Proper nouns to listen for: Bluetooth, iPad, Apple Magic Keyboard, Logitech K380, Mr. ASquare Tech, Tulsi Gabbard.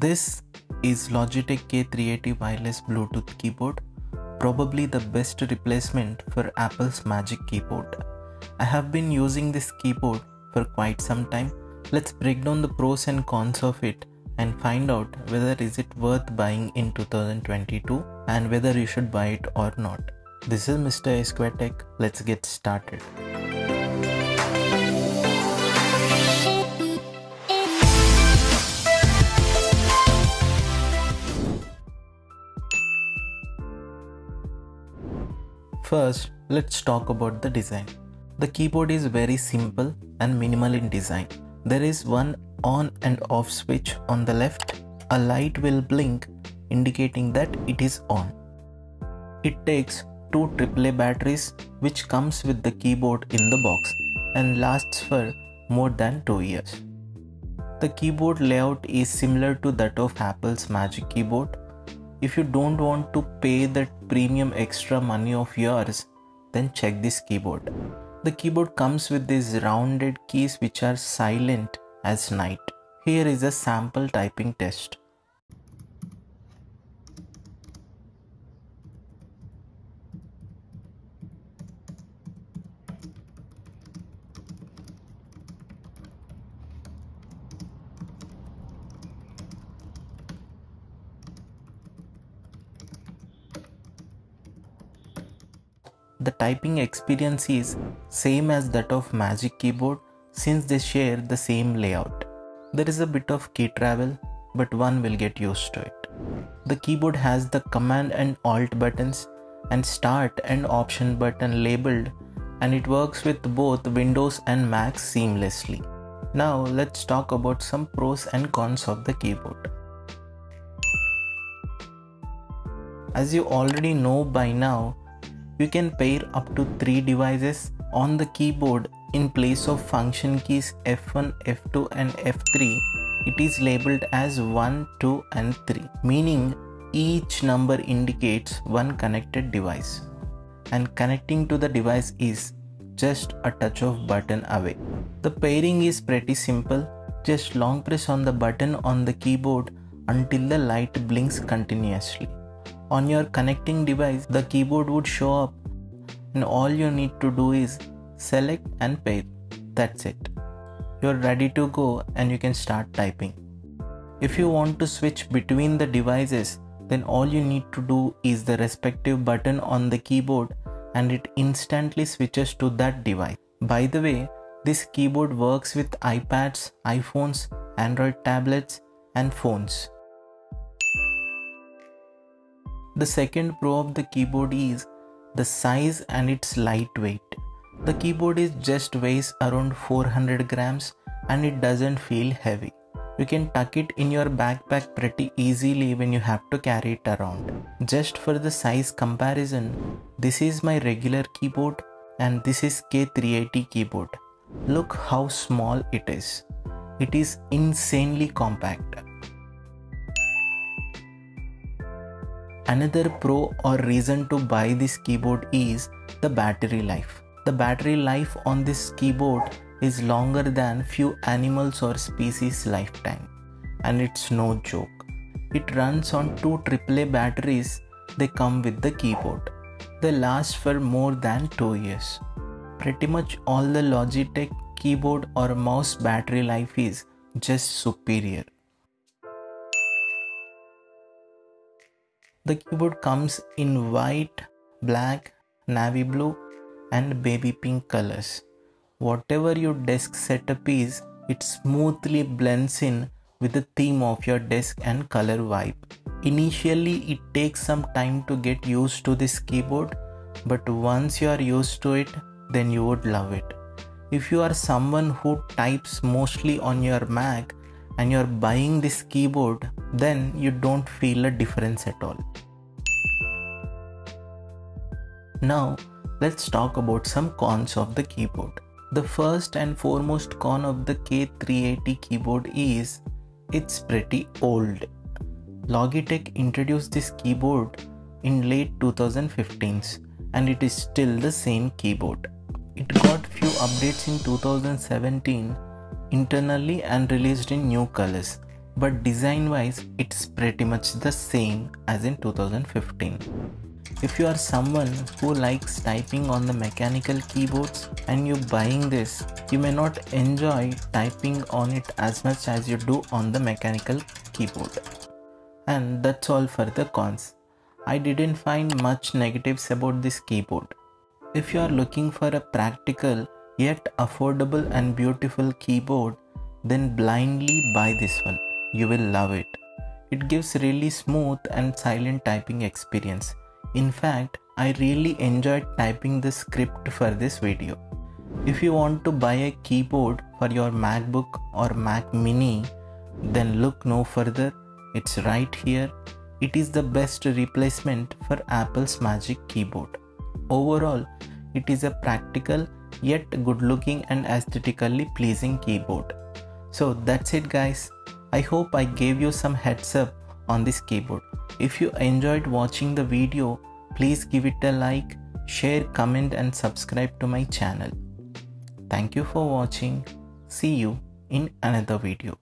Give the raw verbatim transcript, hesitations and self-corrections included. This is Logitech K three eighty wireless Bluetooth keyboard, probably the best replacement for Apple's Magic Keyboard. I have been using this keyboard for quite some time. Let's break down the pros and cons of it and find out whether is it worth buying in two thousand twenty-two and whether you should buy it or not. This is Mister ASquare Tech. Let's get started. First, let's talk about the design. The keyboard is very simple and minimal in design. There is one on and off switch on the left. A light will blink indicating that it is on. It takes two triple A batteries which comes with the keyboard in the box and lasts for more than two years. The keyboard layout is similar to that of Apple's Magic Keyboard. If you don't want to pay that premium extra money of yours, then check this keyboard. The keyboard comes with these rounded keys which are silent as night. Here is a sample typing test. The typing experience is same as that of Magic Keyboard since they share the same layout. There is a bit of key travel, but one will get used to it. The keyboard has the Command and Alt buttons and Start and Option button labeled, and it works with both Windows and Mac seamlessly. Now let's talk about some pros and cons of the keyboard. As you already know by now, you can pair up to three devices on the keyboard in place of function keys F one, F two and F three. It is labeled as one, two and three, meaning each number indicates one connected device and connecting to the device is just a touch of button away. The pairing is pretty simple, just long press on the button on the keyboard until the light blinks continuously. On your connecting device, the keyboard would show up and all you need to do is select and pair. That's it. You're ready to go and you can start typing. If you want to switch between the devices, then all you need to do is the respective button on the keyboard and it instantly switches to that device. By the way, this keyboard works with iPads, iPhones, Android tablets and phones. The second pro of the keyboard is the size and its lightweight. The keyboard is just weighs around four hundred grams and it doesn't feel heavy. You can tuck it in your backpack pretty easily when you have to carry it around. Just for the size comparison, this is my regular keyboard and this is K three eighty keyboard. Look how small it is. It is insanely compact. Another pro or reason to buy this keyboard is the battery life. The battery life on this keyboard is longer than few animals or species lifetime and it's no joke. It runs on two triple A batteries they come with the keyboard. They last for more than two years. Pretty much all the Logitech keyboard or mouse battery life is just superior. The keyboard comes in white, black, navy blue and baby pink colors. Whatever your desk setup is, it smoothly blends in with the theme of your desk and color vibe. Initially, it takes some time to get used to this keyboard, but once you are used to it, then you would love it. If you are someone who types mostly on your Mac and you're buying this keyboard, then you don't feel a difference at all. Now let's talk about some cons of the keyboard. The first and foremost con of the K three eighty keyboard is it's pretty old. Logitech introduced this keyboard in late two thousand fifteens and it is still the same keyboard. It got few updates in two thousand seventeen internally and released in new colors, but design wise it's pretty much the same as in two thousand fifteen. If you are someone who likes typing on the mechanical keyboards and you're buying this, you may not enjoy typing on it as much as you do on the mechanical keyboard. And that's all for the cons. I didn't find much negatives about this keyboard. If you are looking for a practical yet affordable and beautiful keyboard, then blindly buy this one. You will love it. It gives really smooth and silent typing experience. In fact, I really enjoyed typing the script for this video. If you want to buy a keyboard for your MacBook or Mac Mini, then look no further. It's right here. It is the best replacement for Apple's Magic Keyboard. Overall, it is a practical yet good looking and aesthetically pleasing keyboard. So that's it guys. I hope I gave you some heads up on this keyboard. If you enjoyed watching the video, please give it a like, share, comment and subscribe to my channel. Thank you for watching. See you in another video.